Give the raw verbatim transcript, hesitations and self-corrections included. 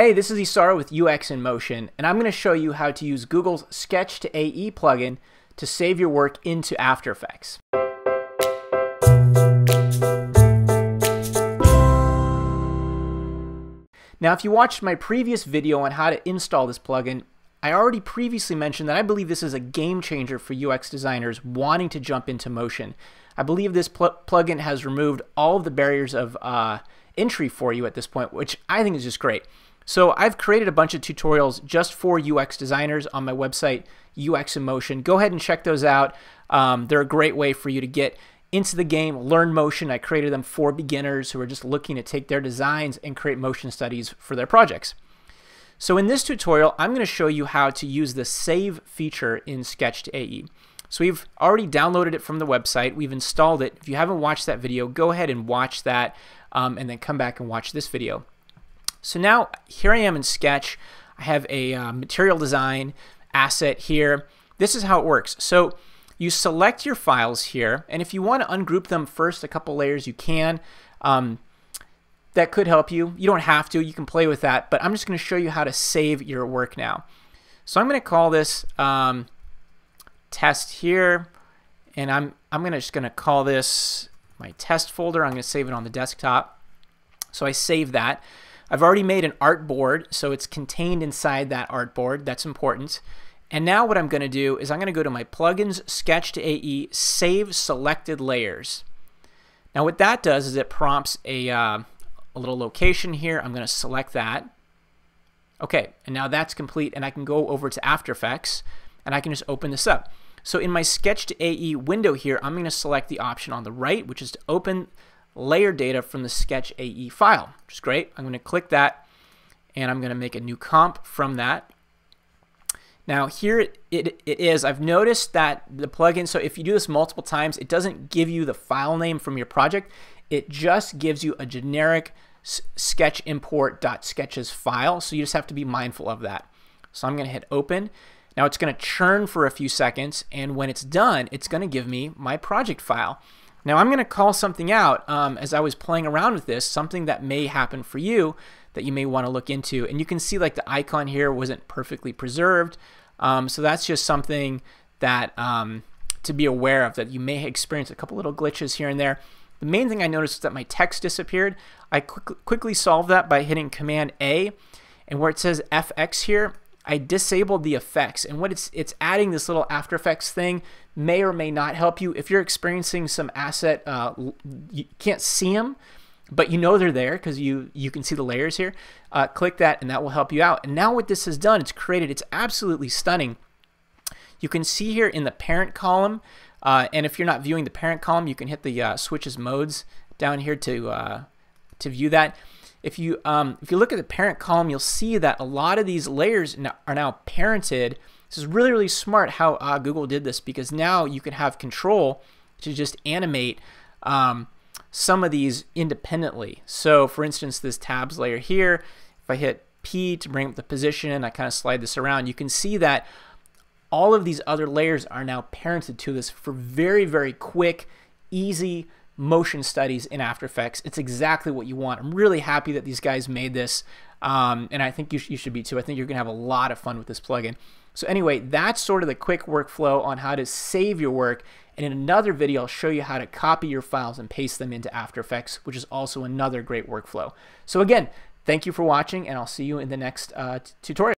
Hey, this is Isara with U X in Motion, and I'm going to show you how to use Google's Sketch to A E plugin to save your work into After Effects. Now, if you watched my previous video on how to install this plugin, I already previously mentioned that I believe this is a game changer for U X designers wanting to jump into motion. I believe this pl plugin has removed all of the barriers of uh, entry for you at this point, which I think is just great. So I've created a bunch of tutorials just for U X designers on my website, U X in Motion. Go ahead and check those out. Um, they're a great way for you to get into the game, learn motion. I created them for beginners who are just looking to take their designs and create motion studies for their projects. So in this tutorial, I'm going to show you how to use the save feature in Sketch to A E. So we've already downloaded it from the website. We've installed it. If you haven't watched that video, go ahead and watch that um, and then come back and watch this video. So now here I am in Sketch. I have a uh, material design asset here. This is how it works. So you select your files here, and if you want to ungroup them first a couple layers, you can. Um, that could help you. You don't have to. You can play with that, but I'm just going to show you how to save your work now. So I'm going to call this um, test here, and I'm, I'm gonna, just going to call this my test folder. I'm going to save it on the desktop. So I save that. I've already made an artboard, so it's contained inside that artboard. That's important. And now what I'm going to do is I'm going to go to my plugins, Sketch to A E, save selected layers. Now what that does is it prompts a, uh, a little location here. I'm going to select that. Okay, and now that's complete, and I can go over to After Effects, and I can just open this up. So in my Sketch to A E window here, I'm going to select the option on the right, which is to open layer data from the Sketch A E file, which is great. I'm going to click that, and I'm going to make a new comp from that. Now here it, it, it is. I've noticed that the plugin, so if you do this multiple times, it doesn't give you the file name from your project. It just gives you a generic sketch import.sketches file, so you just have to be mindful of that. So I'm going to hit open. Now it's going to churn for a few seconds, and when it's done, it's going to give me my project file. Now I'm going to call something out um, as I was playing around with this, something that may happen for you that you may want to look into. And you can see like the icon here wasn't perfectly preserved. Um, so that's just something that um, to be aware of, that you may experience a couple little glitches here and there. The main thing I noticed is that my text disappeared. I quick, quickly solved that by hitting Command A, and where it says F X here, I disabled the effects, and what it's it's adding this little After Effects thing may or may not help you if you're experiencing some asset uh, you can't see them, but you know they're there because you you can see the layers here. Uh, click that, and that will help you out. And now what this has done, it's created. It's absolutely stunning. You can see here in the parent column, uh, and if you're not viewing the parent column, you can hit the uh, switches modes down here to uh, to view that. If you, um, if you look at the parent column, you'll see that a lot of these layers are now parented. This is really, really smart how uh, Google did this, because now you can have control to just animate um, some of these independently. So for instance, this tabs layer here, if I hit P to bring up the position, I kind of slide this around, you can see that all of these other layers are now parented to this for very, very quick, easy motion studies in After Effects. It's exactly what you want. I'm really happy that these guys made this, um, and I think you, sh you should be too. I think you're going to have a lot of fun with this plugin. So anyway, that's sort of the quick workflow on how to save your work, and in another video I'll show you how to copy your files and paste them into After Effects, which is also another great workflow. So again, thank you for watching, and I'll see you in the next uh, tutorial.